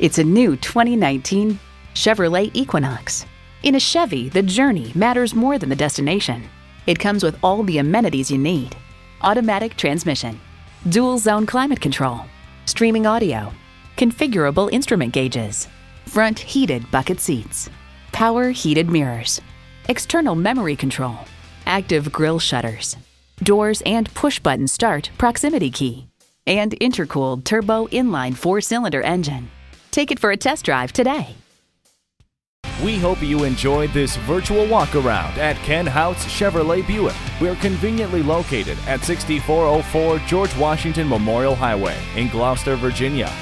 It's a new 2019 Chevrolet Equinox. In a Chevy, the journey matters more than the destination. It comes with all the amenities you need: automatic transmission, dual zone climate control, streaming audio, configurable instrument gauges, front heated bucket seats, power heated mirrors, external memory control, active grille shutters, doors and push-button start proximity key, and intercooled turbo inline four-cylinder engine. Take it for a test drive today. We hope you enjoyed this virtual walk-around at Ken Houtz Chevrolet Buick. We're conveniently located at 6404 George Washington Memorial Highway in Gloucester, Virginia.